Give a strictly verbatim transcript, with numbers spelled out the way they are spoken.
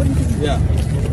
wouldn't you? Yeah.